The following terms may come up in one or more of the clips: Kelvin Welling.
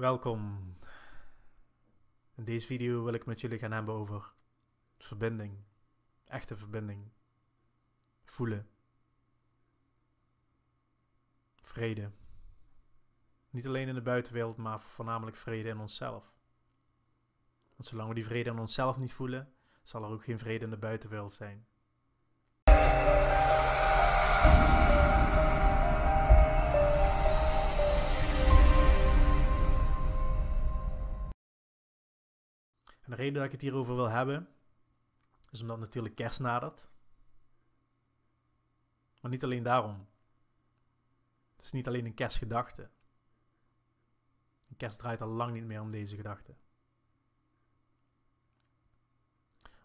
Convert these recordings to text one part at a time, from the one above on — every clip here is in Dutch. Welkom. In deze video wil ik met jullie gaan hebben over verbinding. Echte verbinding. Voelen. Vrede. Niet alleen in de buitenwereld, maar voornamelijk vrede in onszelf. Want zolang we die vrede in onszelf niet voelen, zal er ook geen vrede in de buitenwereld zijn. En de reden dat ik het hierover wil hebben, is omdat natuurlijk kerst nadert. Maar niet alleen daarom. Het is niet alleen een kerstgedachte. Een kerst draait al lang niet meer om deze gedachte.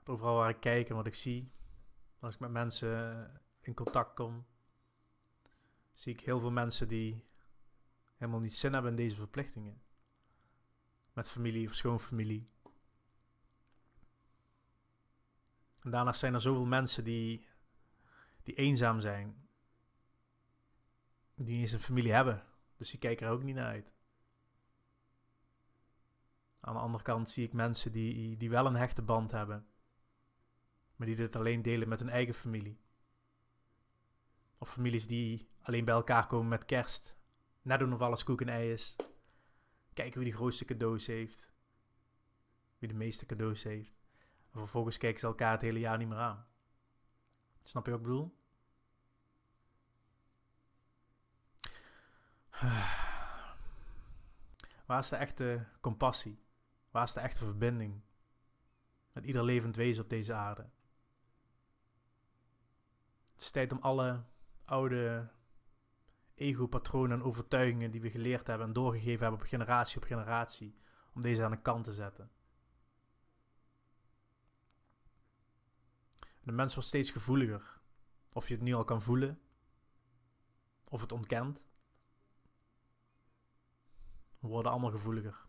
Overal waar ik kijk en wat ik zie, als ik met mensen in contact kom, zie ik heel veel mensen die helemaal niet zin hebben in deze verplichtingen. Met familie of schoonfamilie. En daarnaast zijn er zoveel mensen die eenzaam zijn. Die niet eens een familie hebben. Dus die kijken er ook niet naar uit. Aan de andere kant zie ik mensen die wel een hechte band hebben. Maar die dit alleen delen met hun eigen familie. Of families die alleen bij elkaar komen met kerst. Net doen of alles koek en ei is. Kijken wie de grootste cadeaus heeft. Wie de meeste cadeaus heeft. En vervolgens kijken ze elkaar het hele jaar niet meer aan. Snap je wat ik bedoel? Waar is de echte compassie? Waar is de echte verbinding? Met ieder levend wezen op deze aarde. Het is tijd om alle oude ego-patronen en overtuigingen die we geleerd hebben en doorgegeven hebben op generatie, om deze aan de kant te zetten. De mens wordt steeds gevoeliger. Of je het nu al kan voelen. Of het ontkent. We worden allemaal gevoeliger.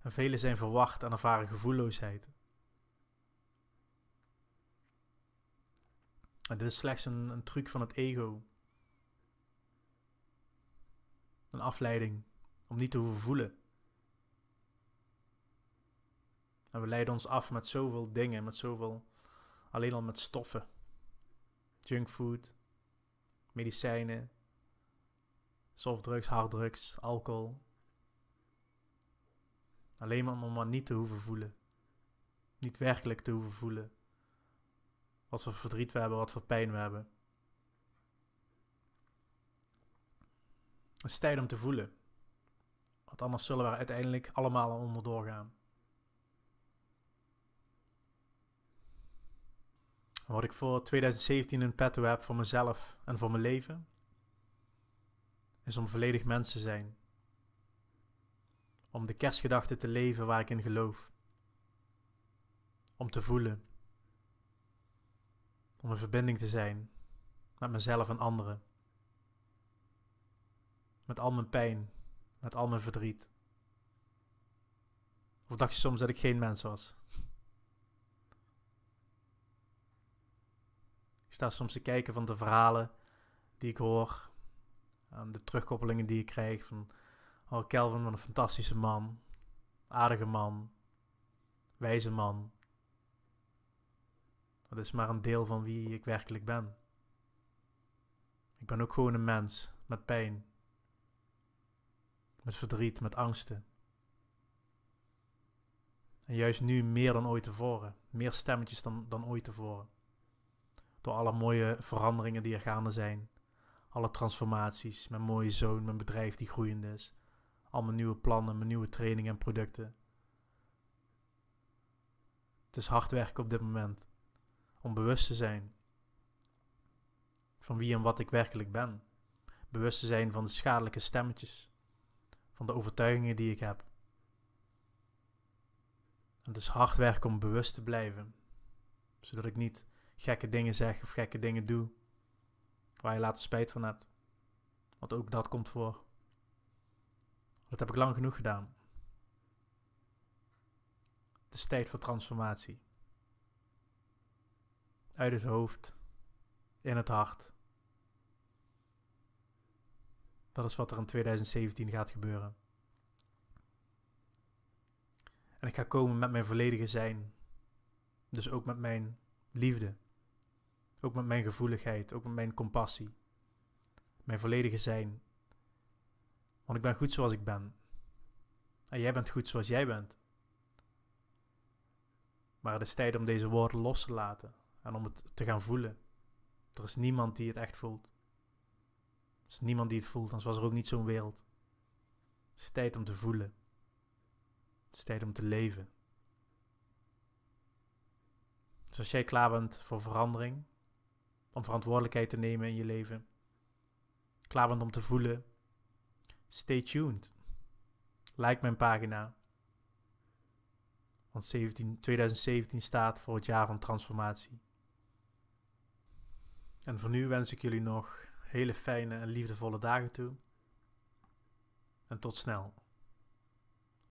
En velen zijn verward en ervaren gevoelloosheid. En dit is slechts een truc van het ego. Een afleiding om niet te hoeven voelen. En we leiden ons af met zoveel dingen, alleen al met stoffen. Junkfood, medicijnen, softdrugs, harddrugs, alcohol. Alleen maar om maar niet te hoeven voelen. Niet werkelijk te hoeven voelen. Wat voor verdriet we hebben, wat voor pijn we hebben. Het is tijd om te voelen. Want anders zullen we er uiteindelijk allemaal onderdoor gaan. Wat ik voor 2017 in petto heb voor mezelf en voor mijn leven, is om volledig mens te zijn. Om de kerstgedachte te leven waar ik in geloof. Om te voelen. Om in verbinding te zijn met mezelf en anderen. Met al mijn pijn, met al mijn verdriet. Of dacht je soms dat ik geen mens was? Ik sta soms te kijken van de verhalen die ik hoor. De terugkoppelingen die ik krijg van... Oh, Kelvin, wat een fantastische man. Aardige man. Wijze man. Dat is maar een deel van wie ik werkelijk ben. Ik ben ook gewoon een mens. Met pijn. Met verdriet, met angsten. En juist nu meer dan ooit tevoren. Meer stemmetjes dan ooit tevoren. Door alle mooie veranderingen die er gaande zijn. Alle transformaties. Mijn mooie zoon, mijn bedrijf die groeiend is. Al mijn nieuwe plannen, mijn nieuwe trainingen en producten. Het is hard werken op dit moment. Om bewust te zijn. Van wie en wat ik werkelijk ben. Bewust te zijn van de schadelijke stemmetjes. Van de overtuigingen die ik heb. Het is hard werken om bewust te blijven. Zodat ik niet... gekke dingen zeggen of gekke dingen doe. Waar je later spijt van hebt. Want ook dat komt voor. Dat heb ik lang genoeg gedaan. Het is tijd voor transformatie. Uit het hoofd. In het hart. Dat is wat er in 2017 gaat gebeuren. En ik ga komen met mijn volledige zijn. Dus ook met mijn liefde. Ook met mijn gevoeligheid. Ook met mijn compassie. Mijn volledige zijn. Want ik ben goed zoals ik ben. En jij bent goed zoals jij bent. Maar het is tijd om deze woorden los te laten. En om het te gaan voelen. Er is niemand die het echt voelt. Er is niemand die het voelt, anders was er ook niet zo'n wereld. Het is tijd om te voelen. Het is tijd om te leven. Dus als jij klaar bent voor verandering, om verantwoordelijkheid te nemen in je leven, klaar bent om te voelen, stay tuned. Like mijn pagina. Want 2017 staat voor het jaar van transformatie. En voor nu wens ik jullie nog hele fijne en liefdevolle dagen toe. En tot snel.